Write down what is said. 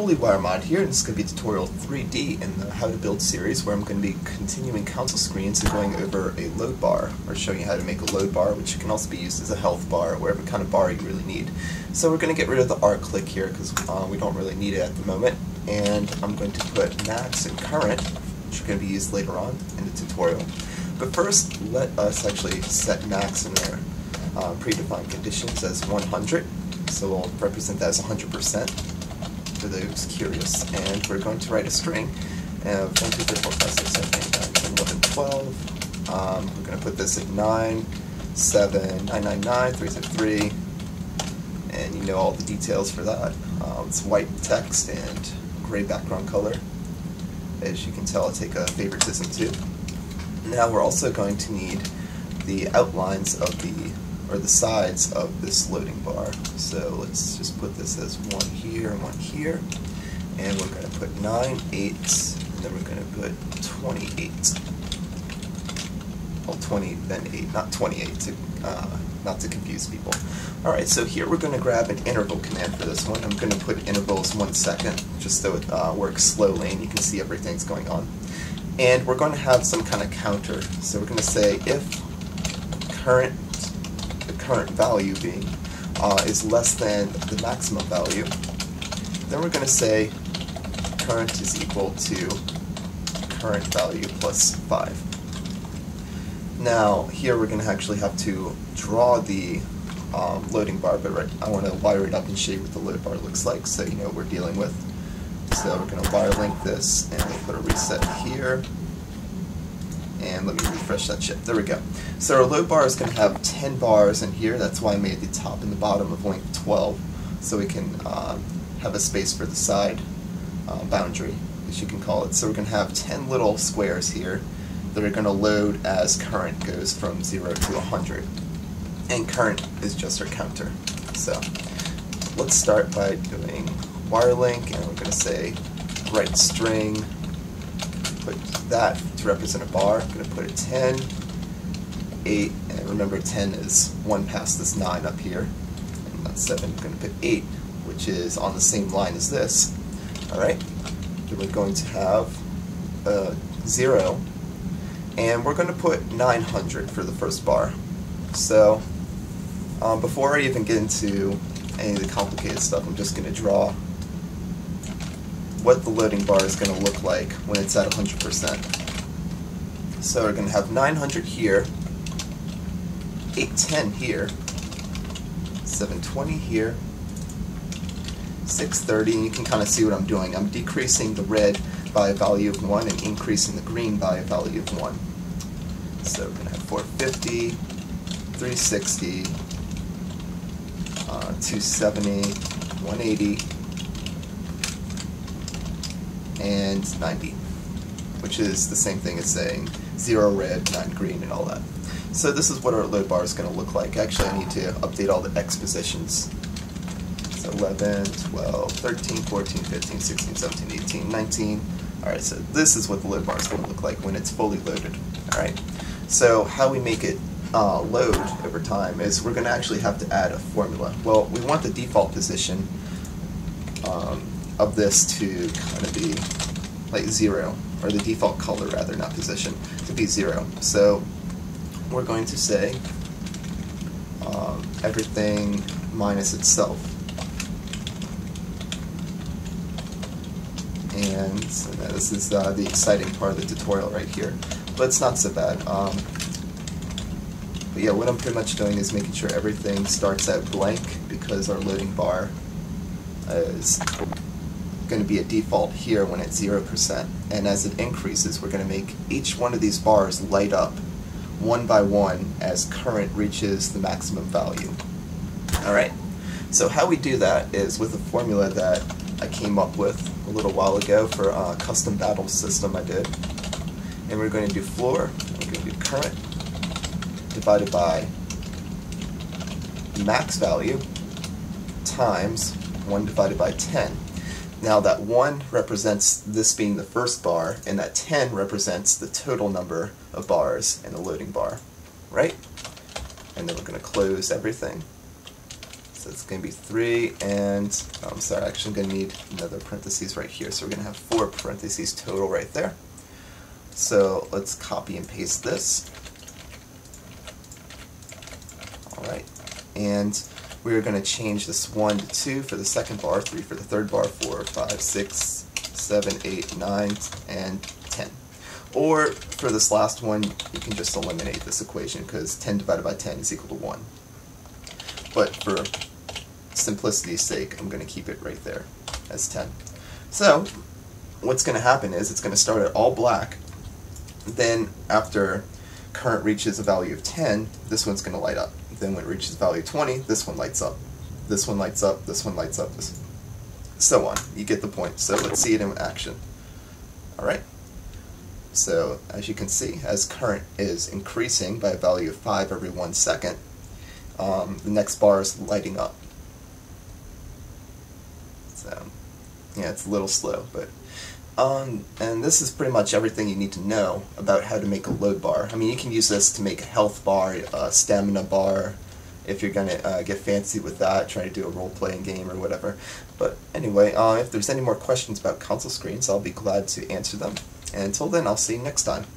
Fully Wiremod here, and this is going to be tutorial 3D in the How to Build series, where I'm going to be continuing console screens and going over a load bar, or showing you how to make a load bar, which can also be used as a health bar, whatever kind of bar you really need. So we're going to get rid of the arc click here, because we don't really need it at the moment, and I'm going to put max and current, which are going to be used later on in the tutorial. But first, let us actually set max in our predefined conditions as 100, so we'll represent that as 100%. For those curious, and we're going to write a string of 1, 2, 3, 4, 5, 6, 7, 8, 9, 10, 11, 12. We're going to put this at 9, 7, 9, 9, 9, 3, 3, 3, and you know all the details for that. It's white text and gray background color. As you can tell, I take a favoritism too. Now we're also going to need the outlines of the sides of this loading bar. So let's just put this as one here and one here. And we're going to put 9 8s, and then we're going to put 28. Well, 20 then 8, not 28, not to confuse people. Alright, so here we're going to grab an interval command for this one. I'm going to put intervals 1 second, just so it works slowly and you can see everything's going on. And we're going to have some kind of counter. So we're going to say if current value being is less than the maximum value, then we're going to say current is equal to current value plus 5. Now here we're going to actually have to draw the loading bar, but I want to wire it up and show you what the load bar looks like so you know what we're dealing with. So we're going to wire link this, and we'll put a reset here. And let me refresh that ship. There we go. So our load bar is going to have 10 bars in here. That's why I made the top and the bottom of length 12, so we can have a space for the side boundary, as you can call it. So we're going to have 10 little squares here that are going to load as current goes from 0 to 100. And current is just our counter. So let's start by doing wire link, and we're going to say write string. Put that to represent a bar. I'm going to put a 10, 8, and remember 10 is 1 past this 9 up here, and that's 7. I'm going to put 8, which is on the same line as this. Alright, then we're going to have 0, and we're going to put 900 for the first bar. So, before I even get into any of the complicated stuff, I'm just going to draw what the loading bar is going to look like when it's at 100%. So we're going to have 900 here, 810 here, 720 here, 630, and you can kind of see what I'm doing. I'm decreasing the red by a value of 1 and increasing the green by a value of 1. So we're going to have 450, 360, 270, 180, and 90, which is the same thing as saying 0 red, 9 green, and all that. So this is what our load bar is going to look like. Actually, I need to update all the X positions. So 11, 12, 13, 14, 15, 16, 17, 18, 19. Alright, so this is what the load bar is going to look like when it's fully loaded. Alright, so how we make it load over time is we're going to actually have to add a formula. Well, we want the default position of this to kind of be like 0, or the default color rather, not position, to be 0. So we're going to say everything minus itself. And so this is the exciting part of the tutorial right here, but it's not so bad. But yeah, what I'm pretty much doing is making sure everything starts at blank, because our loading bar is going to be a default here when it's 0%, and as it increases we're going to make each one of these bars light up one by one as current reaches the maximum value. Alright, so how we do that is with a formula that I came up with a little while ago for a custom battle system I did, and we're going to do floor, we're going to do current divided by max value times 1 divided by 10. Now that 1 represents this being the first bar, and that 10 represents the total number of bars in the loading bar, right? And then we're going to close everything. So So it's going to be 3 and, I'm sorry, actually I'm going to need another parentheses right here. So we're going to have 4 parentheses total right there. So let's copy and paste this. Alright, and we're going to change this 1 to 2 for the second bar, 3 for the third bar, 4, 5, 6, 7, 8, 9, and 10. Or for this last one, you can just eliminate this equation because 10 divided by 10 is equal to 1. But for simplicity's sake, I'm going to keep it right there as 10. So what's going to happen is it's going to start at all black. Then after current reaches a value of 10, this one's going to light up. Then when it reaches value 20, this one lights up. This one lights up, this one lights up, this one. So on. You get the point. So let's see it in action. Alright. So as you can see, as current is increasing by a value of 5 every 1 second, the next bar is lighting up. So yeah, it's a little slow, but and this is pretty much everything you need to know about how to make a load bar. I mean, you can use this to make a health bar, a stamina bar, if you're gonna get fancy with that, try to do a role-playing game or whatever. But anyway, if there's any more questions about console screens, I'll be glad to answer them. And until then, I'll see you next time.